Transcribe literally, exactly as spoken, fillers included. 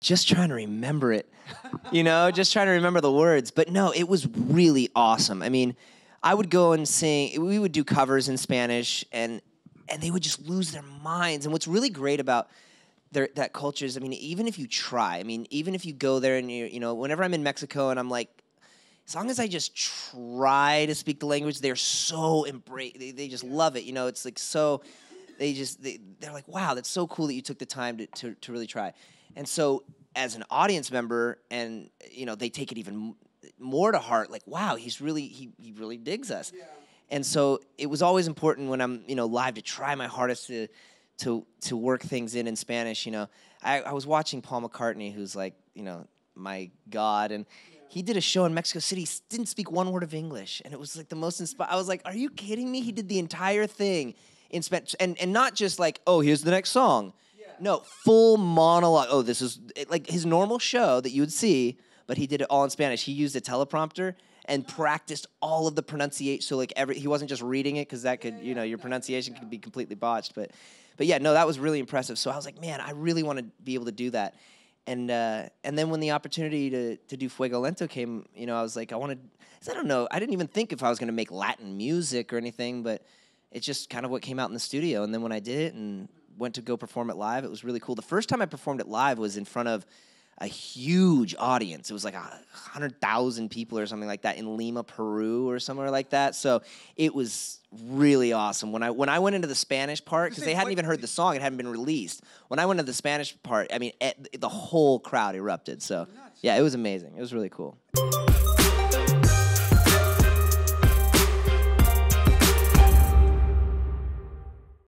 just trying to remember it, you know, just trying to remember the words. But no, it was really awesome. I mean, I would go and sing, we would do covers in Spanish, and and they would just lose their minds. And what's really great about their, that culture is, I mean, even if you try, I mean, even if you go there and, you you know, whenever I'm in Mexico and I'm like, as long as I just try to speak the language, they're so embrace, they, they just love it. You know, it's like so, they just, they, they're like, wow, that's so cool that you took the time to, to, to really try. And so as an audience member, and, you know, they take it even more to heart, like, wow, he's really, he, he really digs us. Yeah. And so it was always important when I'm, you know, live to try my hardest to, to, to work things in in Spanish, you know. I, I was watching Paul McCartney, who's like, you know, my God, and yeah. He did a show in Mexico City, didn't speak one word of English, and it was like the most inspiring. I was like, are you kidding me? He did the entire thing in Spanish, and, and not just like, oh, here's the next song. Yeah. No, full monologue. Oh, this is, it, like his normal show that you would see, but he did it all in Spanish. He used a teleprompter and practiced all of the pronunciation, so like every, he wasn't just reading it, because that could, yeah, yeah, you know, your no, pronunciation no. could be completely botched, but, but yeah, no, that was really impressive. So I was like, man, I really want to be able to do that. And uh, and then when the opportunity to, to do Fuego Lento came, you know, I was like, I wanted, I don't know, I didn't even think if I was going to make Latin music or anything, but it's just kind of what came out in the studio. And then when I did it and went to go perform it live, it was really cool. The first time I performed it live was in front of a huge audience. It was like one hundred thousand people or something like that in Lima, Peru or somewhere like that. So it was really awesome. When I when I went into the Spanish part, because they hadn't even heard the song, it hadn't been released. When I went into the Spanish part, I mean, the whole crowd erupted. So yeah, it was amazing. It was really cool.